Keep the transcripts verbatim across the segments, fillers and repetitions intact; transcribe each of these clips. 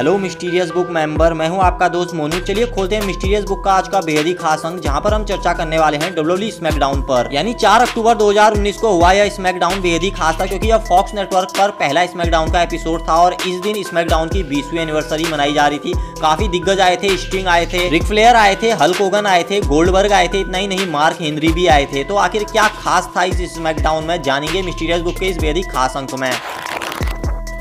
Hello mysterious book member, मैं हूं आपका दोस्त मोनू। चलिए खोलते हैं मिस्टीरियस बुक का आज का बेहद ही खास अंक, जहां पर हम चर्चा करने वाले हैं डब्ल्यूडब्ल्यूई स्मैकडाउन पर। यानी चार अक्टूबर दो हज़ार उन्नीस को हुआ यह स्मैकडाउन बेहद ही खास था, क्योंकि यह फॉक्स नेटवर्क पर पहला स्मैकडाउन का एपिसोड था और इस दिन स्मैकडाउन की बीसवीं एनिवर्सरी मनाई जा रही थी। काफी दिग्गज आए थे, स्टिंग आए थे, रिक फ्लेयर आए थे, हल्क होगन आए थे, गोल्डबर्ग आए थे, इतना ही नहीं मार्क हेनरी भी आए थे। तो आखिर क्या खास था इस स्मैकडाउन में, जानेंगे मिस्टीरियस बुक के इस बेहद ही खास अंक में।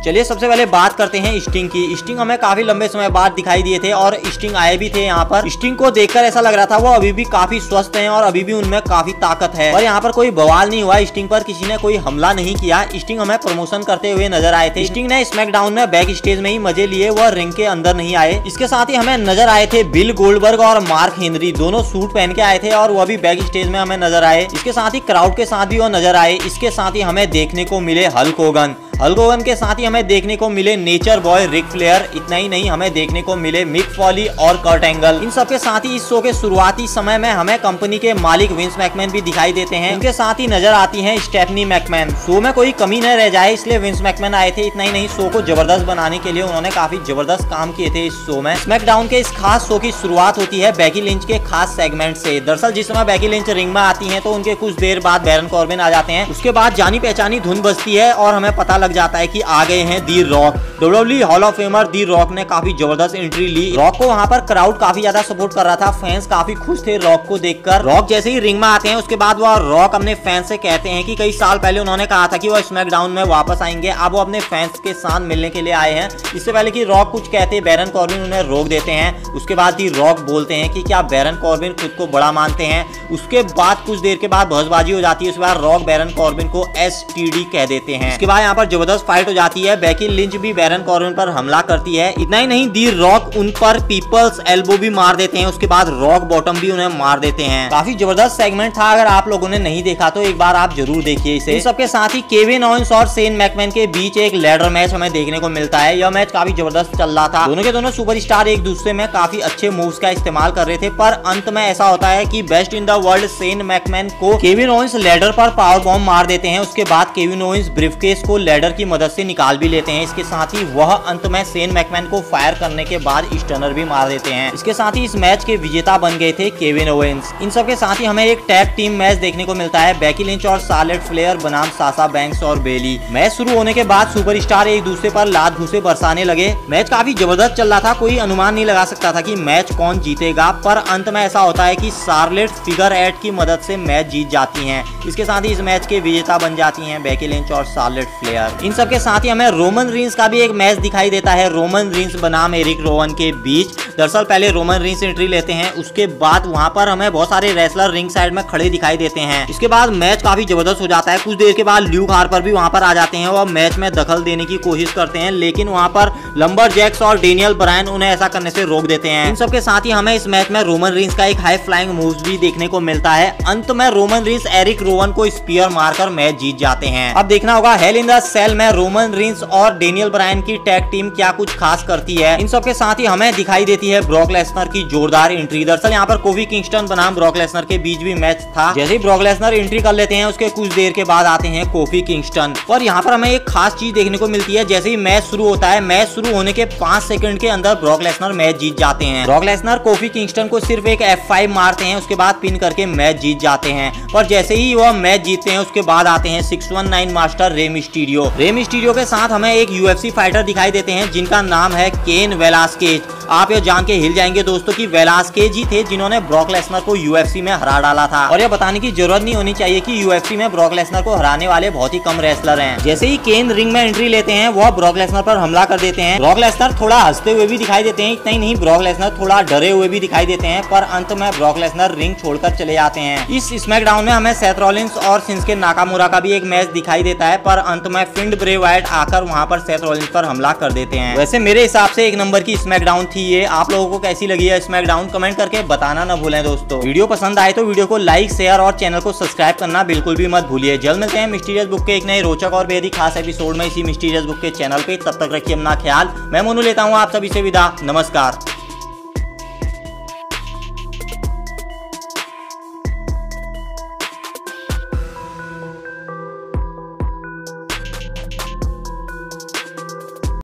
चलिए सबसे पहले बात करते हैं स्टिंग की। स्टिंग हमें काफी लंबे समय बाद दिखाई दिए थे और स्टिंग आए भी थे। यहाँ पर स्टिंग को देखकर ऐसा लग रहा था वो अभी भी काफी स्वस्थ हैं और अभी भी उनमें काफी ताकत है और यहाँ पर कोई बवाल नहीं हुआ। स्टिंग पर किसी ने कोई हमला नहीं किया। स्टिंग हमें प्रमोशन करते हुए नजर आए थे। स्टिंग ने स्मैकडाउन में बैक स्टेज में ही मजे लिए, वह रिंग के अंदर नहीं आए। इसके साथ ही हमें नजर आए थे बिल गोल्डबर्ग और मार्क हेनरी, दोनों सूट पहन के आए थे और वह भी बैक स्टेज में हमें नजर आए। इसके साथ ही क्राउड के साथ भी वो नजर आए। इसके साथ ही हमें देखने को मिले हल्क होगन। हल्क होगन के साथ ही हमें देखने को मिले नेचर बॉय रिक फ्लेयर। इतना ही नहीं, हमें देखने को मिले मिक फॉली और कर्ट एंगल। इन सबके साथ ही इस शो के शुरुआती समय में हमें कंपनी के मालिक विंस मैकमैन भी दिखाई देते हैं। उनके साथ ही नजर आती हैं स्टेफनी मैकमैन। शो में कोई कमी न रह जाए इसलिए विंस मैकमैन आए थे। इतना ही नहीं, शो को जबरदस्त बनाने के लिए उन्होंने काफी जबरदस्त काम किए थे इस शो में। स्मैकडाउन के इस खास शो की शुरुआत होती है बेकी लिंच के खास सेगमेंट से। दरअसल जिस समय बेकी लिंच रिंग में आती है तो उनके कुछ देर बाद बैरन कॉर्बिन आ जाते हैं। उसके बाद जानी पहचानी धुन बजती है और हमें पता जाता है कि आ गए हैं the Rock. WWE hall of famer the Rock ने काफी जबरदस्त एंट्री ली। रॉक को वहां पर क्राउड काफी ज्यादा सपोर्ट कर रहा था, फैंस काफी खुश थे रॉक को देखकर। रॉक जैसे ही रिंग में आते हैं उसके बाद वह रॉक अपने फैंस से कहते हैं कि कई साल पहले उन्होंने कहा था कि वह स्मैकडाउन में वापस आएंगे, अब वो अपने फैंस के साथ मिलने के लिए आए हैं। इससे पहले कि रॉक कुछ कहते बैरन कॉर्बिन उन्हें रोक देते हैं। उसके बाद दी रॉक बोलते हैं कि क्या बैरन कॉर्बिन खुद को बड़ा मानते हैं। उसके बाद कुछ देर के बाद बहसबाजी हो जाती है। उसके बाद रॉक बैरन कॉर्बिन को एस टी डी कह देते हैं। उसके बाद यहाँ पर जबरदस्त फाइट हो जाती है। बेकी लिंच भी बैरन कॉर्बिन पर हमला करती है। इतना ही नहीं, दी रॉक उन पर पीपल्स एल्बो भी मार देते हैं। उसके बाद रॉक बॉटम भी उन्हें मार देते हैं। काफी जबरदस्त सेगमेंट था, अगर आप लोगों ने नहीं देखा तो एक बार आप जरूर देखिए इसे। इस सबके साथ ही केविन ओवेंस और शेन मैकमैन के बीच एक लैडर मैच हमें देखने को मिलता है। यह मैच काफी जबरदस्त चल रहा था। दोनों के दोनों सुपरस्टार एक दूसरे में काफी अच्छे मूव्स का इस्तेमाल कर रहे थे, पर अंत में ऐसा होता है कि best in the world Shane McMahon को केविन ओवेंस लैडर पर पावर बॉम्ब मार देते हैं। उसके बाद केविन ओवेंस ब्रीफकेस को लैडर की मदद से निकाल भी लेते हैं। इसके साथ ही वह अंत में शेन मैकमैन को फायर करने के बाद स्टनर भी मार देते हैं। इसके साथ ही इस मैच के विजेता बन गए थे केविन ओवेंस। इन सब के साथ ही हमें एक टैग टीम मैच देखने को मिलता है, बेकी लिंच और शार्लेट फ्लेयर बनाम साशा बैंक्स और बेली। मैच शुरू होने के बाद सुपरस्टार एक दूसरे पर लात घूंसे बरसाने लगे। मैच काफी जबरदस्त चल रहा था, कोई अनुमान नहीं लगा सकता था कि मैच कौन जीतेगा, पर अंत में ऐसा होता है कि शार्लेट फिगर एट की मदद से मैच जीत जाती है। इसके साथ ही इस मैच के विजेता बन जाती है बेकी लिंच और शार्लेट फ्लेयर। इन सबके साथ ही हमें रोमन रीन्स का भी एक मैच दिखाई देता है, रोमन रीन्स बनाम एरिक रोवन के बीच। दरअसल पहले रोमन रीन्स एंट्री लेते हैं, उसके बाद वहां पर हमें बहुत सारे रेसलर रिंग साइड में खड़े दिखाई देते हैं। इसके बाद मैच काफी जबरदस्त हो जाता है। कुछ देर के बाद ल्यूक हार्पर भी वहां पर आ जाते हैं और मैच में दखल देने की कोशिश करते हैं, लेकिन वहां पर लंबरजैक्स और डेनियल ब्रायन उन्हें ऐसा करने से रोक देते हैं। इन सबके साथ ही हमें इस मैच में रोमन रीन्स का एक हाई फ्लाइंग मूव भी देखने को मिलता है। अंत में रोमन रीन्स एरिक रोवन को स्पीयर मारकर मैच जीत जाते हैं। अब देखना होगा हेल इन द सेल में रोमन रीन्स और डेनियल ब्रायन की टैग टीम क्या कुछ खास करती है। इन सब के साथ ही हमें दिखाई देती है ब्रॉक लेसनर की जोरदार एंट्री। दरअसल यहाँ पर कोफी किंगस्टन बनाम ब्रॉक लेसनर के बीच भी मैच था। जैसे ही ब्रॉक लेसनर एंट्री कर लेते हैं उसके कुछ देर के बाद आते हैं कोफी किंगस्टन और यहाँ पर हमें एक खास चीज देखने को मिलती है। जैसे ही मैच शुरू होता है, मैच शुरू होने के पांच सेकंड के अंदर ब्रॉक लेसनर मैच जीत जाते हैं। ब्रॉक लेसनर कोफी किंगस्टन को सिर्फ एक एफ फाइव मारते हैं, उसके बाद पिन करके मैच जीत जाते हैं। और जैसे ही वह मैच जीतते हैं उसके बाद आते हैं six one nine master Rey Mysterio. Rey Mysterio के साथ हमें एक यूएफसी फाइटर दिखाई देते हैं जिनका नाम है केन वेलास्केज। आप ये जान के हिल जाएंगे दोस्तों कि वेलास्केज ही थे जिन्होंने ब्रॉक लेसनर को यूएफसी में हरा डाला था। और यह बताने की जरूरत नहीं होनी चाहिए कि यूएफसी में ब्रॉक लेसनर को हराने वाले बहुत ही कम रेसलर हैं। जैसे ही केन रिंग में एंट्री लेते हैं वह ब्रॉक लेसनर पर हमला कर देते हैं। ब्रॉक लेसनर थोड़ा हंसते हुए भी दिखाई देते हैं। इतना ही नहीं, ब्रॉक लेसनर थोड़ा डरे हुए भी दिखाई देते हैं, पर अंत में ब्रॉक लेसनर रिंग छोड़कर चले जाते हैं। इस स्मैकडाउन में हमें सेथ रॉलिन्स और शिंसुके नाकामुरा का भी एक मैच दिखाई देता है, पर अंत में फील्ड ब्रे वायट आकर वहाँ पर सेथ रॉलिन्स पर हमला कर देते हैं। वैसे मेरे हिसाब से एक नंबर की स्मैकडाउन थी ये। आप लोगों को कैसी लगी है स्मैकडाउन, कमेंट करके बताना न भूलें दोस्तों। वीडियो पसंद आए तो वीडियो को लाइक, शेयर और चैनल को सब्सक्राइब करना बिल्कुल भी मत भूलिए। जल्द मिलते हैं मिस्टीरियस बुक के एक नए रोचक और बेहद ही खास एपिसोड में इसी मिस्टीरियस बुक के चैनल पे। तब तक रखिए अपना ख्याल। मैं मोनू लेता हूँ आप सभी से विदा। नमस्कार।